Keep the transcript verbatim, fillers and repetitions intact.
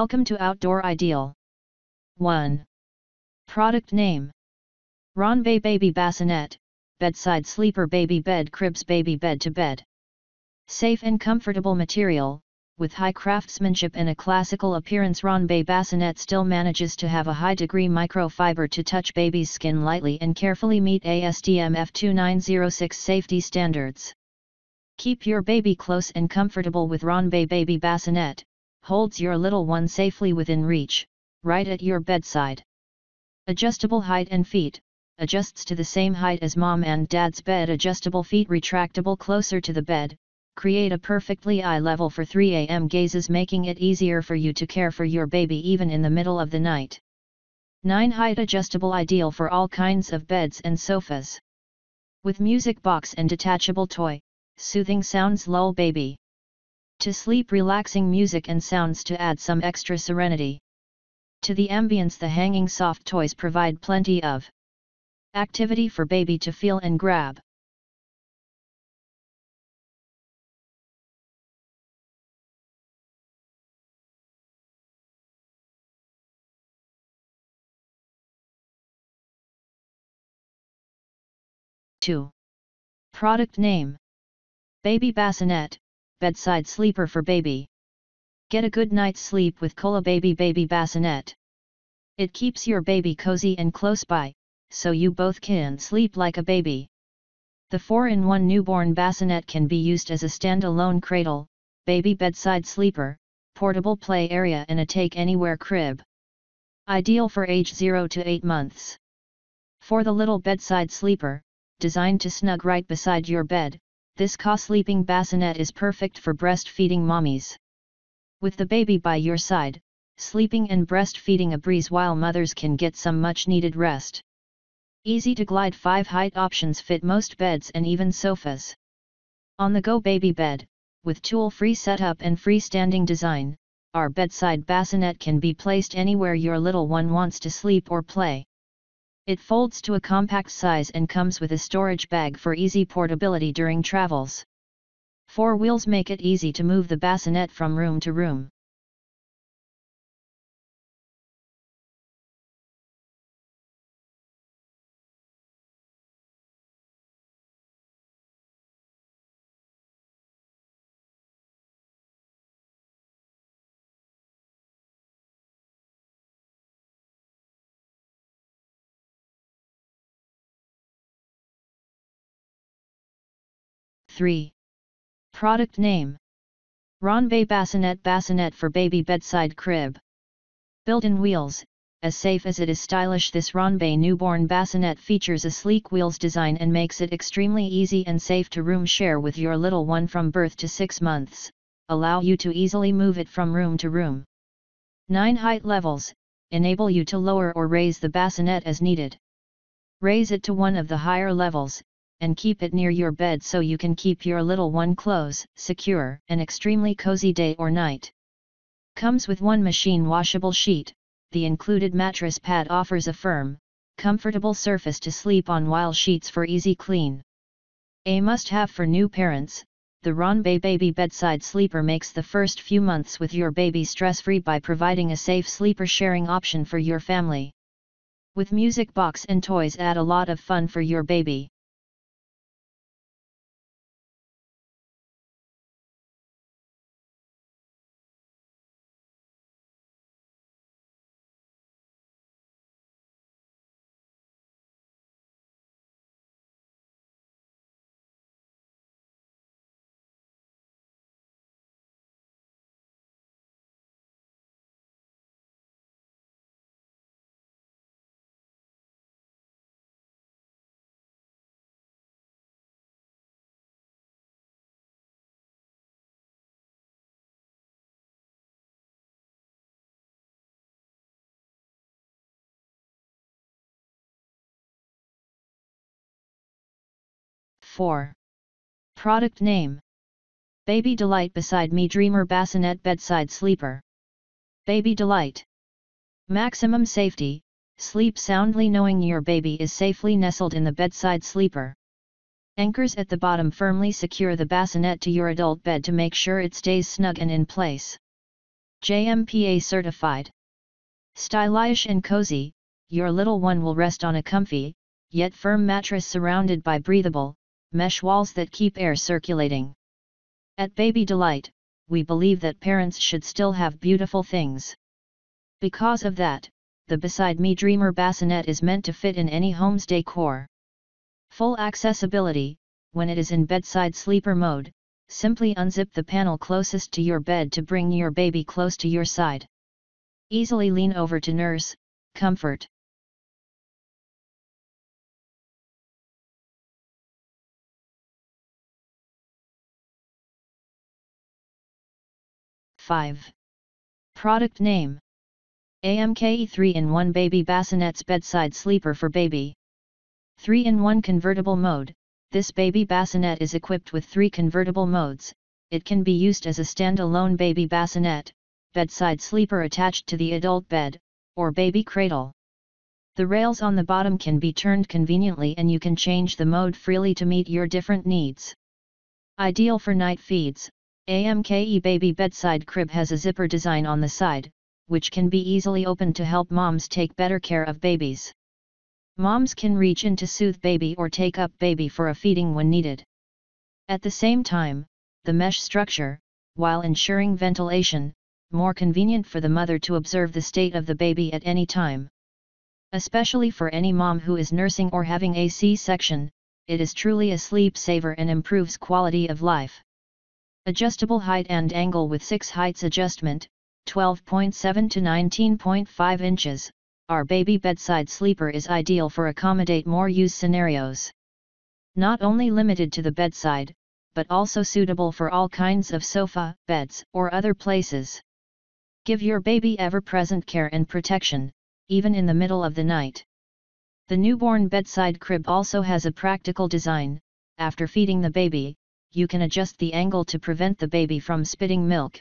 Welcome to Outdoor Ideal. one. Product name: RONBEI Baby Bassinet, Bedside Sleeper Baby Bed Cribs Baby Bed to Bed. Safe and comfortable material, with high craftsmanship and a classical appearance, RONBEI Bassinet still manages to have a high degree microfiber to touch baby's skin lightly and carefully meet A S T M F two nine zero six safety standards. Keep your baby close and comfortable with RONBEI Baby Bassinet, holds your little one safely within reach, right at your bedside. Adjustable height and feet, adjusts to the same height as mom and dad's bed. Adjustable feet, retractable closer to the bed, create a perfectly eye level for three A M gazes, making it easier for you to care for your baby even in the middle of the night. nine. Height adjustable, ideal for all kinds of beds and sofas. With music box and detachable toy, soothing sounds lull baby to sleep. Relaxing music and sounds to add some extra serenity to the ambience. The hanging soft toys provide plenty of activity for baby to feel and grab. two. Product name: Baby Bassinet, Bedside Sleeper for Baby. Get a good night's sleep with Kola Baby Baby Bassinet. It keeps your baby cozy and close by, so you both can sleep like a baby. The four in one newborn bassinet can be used as a standalone cradle, baby bedside sleeper, portable play area, and a take-anywhere crib. Ideal for age zero to eight months. For the little bedside sleeper, designed to snug right beside your bed, this co-sleeping bassinet is perfect for breastfeeding mommies. With the baby by your side, sleeping and breastfeeding a breeze while mothers can get some much-needed rest. Easy to glide. five. Height options fit most beds and even sofas. On-the-go baby bed, with tool-free setup and freestanding design, our bedside bassinet can be placed anywhere your little one wants to sleep or play. It folds to a compact size and comes with a storage bag for easy portability during travels. Four wheels make it easy to move the bassinet from room to room. three. Product name: RONBEI Bassinet Bassinet for Baby Bedside Crib. Built-in wheels. As safe as it is stylish, this RONBEI newborn bassinet features a sleek wheels design and makes it extremely easy and safe to room share with your little one from birth to six months, allow you to easily move it from room to room. nine. Height levels, enable you to lower or raise the bassinet as needed. Raise it to one of the higher levels, and keep it near your bed so you can keep your little one close, secure, and extremely cozy day or night. Comes with one machine washable sheet. The included mattress pad offers a firm, comfortable surface to sleep on, while sheets for easy clean. A must-have for new parents, the RONBEI Baby Bedside Sleeper makes the first few months with your baby stress-free by providing a safe sleeper sharing option for your family. With music box and toys, add a lot of fun for your baby. four. Product name: Baby Delight Beside Me Dreamer Bassinet Bedside Sleeper. Baby Delight. Maximum safety, sleep soundly knowing your baby is safely nestled in the bedside sleeper. Anchors at the bottom firmly secure the bassinet to your adult bed to make sure it stays snug and in place. J M P A certified. Stylish and cozy, your little one will rest on a comfy, yet firm mattress surrounded by breathable, mesh walls that keep air circulating. At Baby Delight, we believe that parents should still have beautiful things. Because of that, the Beside Me Dreamer bassinet is meant to fit in any home's decor. Full accessibility, when it is in bedside sleeper mode, simply unzip the panel closest to your bed to bring your baby close to your side. Easily lean over to nurse, comfort. five. Product name. A M K E three in one Baby Bassinet's Bedside Sleeper for Baby. three in one Convertible Mode. This baby bassinet is equipped with three convertible modes. It can be used as a standalone baby bassinet, bedside sleeper attached to the adult bed, or baby cradle. The rails on the bottom can be turned conveniently and you can change the mode freely to meet your different needs. Ideal for night feeds, A M K E Baby Bedside Crib has a zipper design on the side, which can be easily opened to help moms take better care of babies. Moms can reach in to soothe baby or take up baby for a feeding when needed. At the same time, the mesh structure, while ensuring ventilation, more convenient for the mother to observe the state of the baby at any time. Especially for any mom who is nursing or having a C-section, it is truly a sleep saver and improves quality of life. Adjustable height and angle with six heights adjustment, twelve point seven to nineteen point five inches. Our baby bedside sleeper is ideal for accommodate more use scenarios. Not only limited to the bedside, but also suitable for all kinds of sofa, beds, or other places. Give your baby ever-present care and protection, even in the middle of the night. The newborn bedside crib also has a practical design. After feeding the baby, you can adjust the angle to prevent the baby from spitting milk.